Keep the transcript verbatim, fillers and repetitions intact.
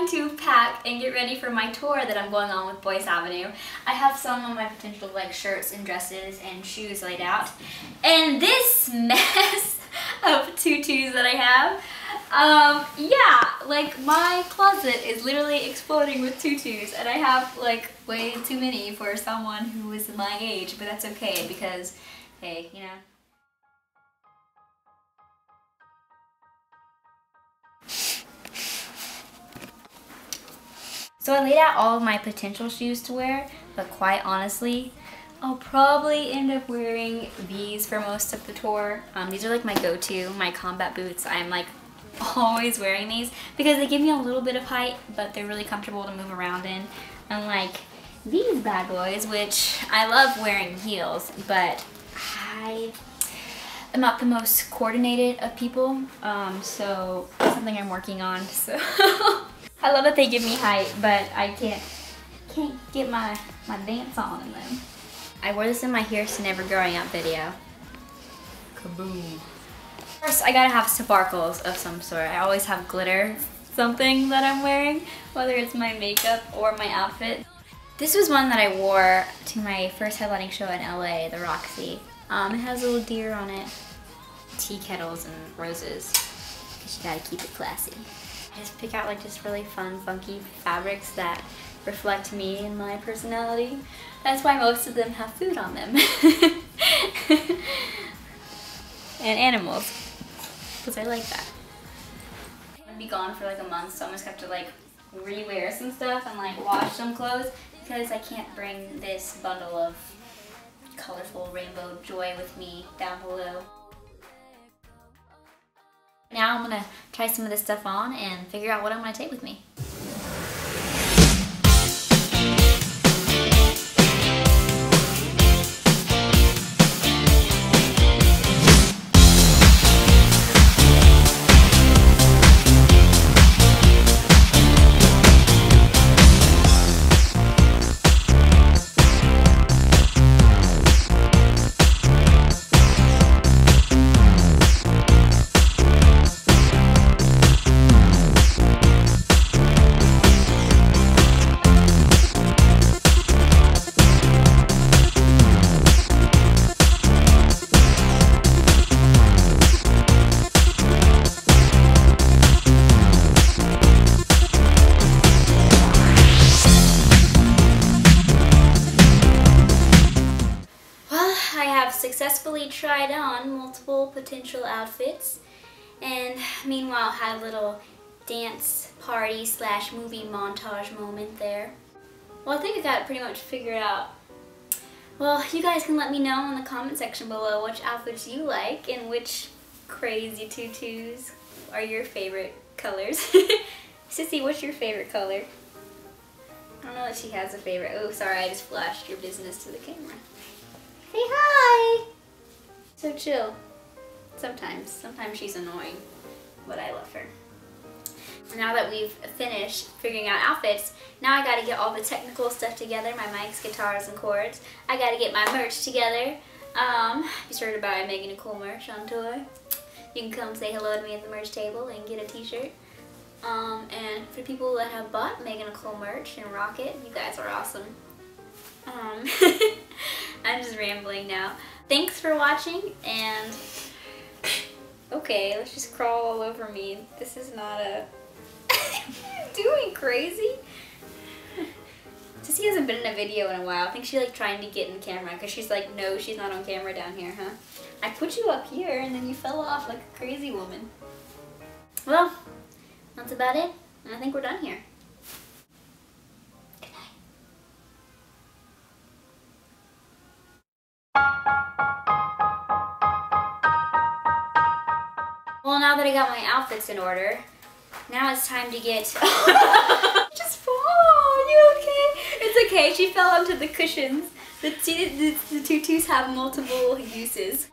time to pack and get ready for my tour that I'm going on with Boyce Avenue. I have some of my potential like shirts and dresses and shoes laid out. And this mess of tutus that I have. Um, yeah, like my closet is literally exploding with tutus and I have like way too many for someone who is my age, but that's okay because, hey, you know. So I laid out all of my potential shoes to wear, but quite honestly, I'll probably end up wearing these for most of the tour. Um, these are like my go-to, my combat boots. I'm like always wearing these because they give me a little bit of height, but they're really comfortable to move around in. Unlike these bad boys, which I love wearing heels, but I am not the most coordinated of people. Um, so that's something I'm working on. So. I love that they give me height, but I can't can't get my, my dance on in them. I wore this in my Here's to Never Growing Up video. Kaboom. First, I gotta have sparkles of some sort. I always have glitter, something that I'm wearing, whether it's my makeup or my outfit. This was one that I wore to my first headlining show in L A, The Roxy. Um, it has a little deer on it, tea kettles and roses, because you gotta keep it classy. I just pick out like just really fun, funky fabrics that reflect me and my personality. That's why most of them have food on them. And animals, because I like that. I'm gonna be gone for like a month, so I'm just gonna have to like rewear some stuff and like wash some clothes because I can't bring this bundle of colorful rainbow joy with me down below. Now I'm gonna try some of this stuff on and figure out what I'm gonna take with me. Successfully tried on multiple potential outfits and meanwhile had a little dance party slash movie montage moment there. Well, I think I got it pretty much figured out. Well, you guys can let me know in the comment section below which outfits you like and which crazy tutus are your favorite colors. Sissy, what's your favorite color? I don't know that she has a favorite. Oh, sorry, I just flashed your business to the camera. Say hi! So chill. Sometimes. Sometimes she's annoying, but I love her. Now that we've finished figuring out outfits, now I gotta get all the technical stuff together, my mics, guitars, and chords. I gotta get my merch together. Um, be sure to buy Megan Nicole merch on tour. You can come say hello to me at the merch table and get a t-shirt. Um, and for people that have bought Megan Nicole merch and rock it, you guys are awesome. Um, I'm just rambling now. Thanks for watching, and okay, let's just crawl all over me. This is not a doing crazy. Sissy hasn't been in a video in a while. I think she like trying to get in camera because she's like, no, she's not on camera down here, huh? I put you up here and then you fell off like a crazy woman. Well, that's about it, and I think we're done here. Well, now that I got my outfits in order, now it's time to get... Just fall! Are you okay? It's okay, she fell onto the cushions. The, the, the tutus have multiple uses.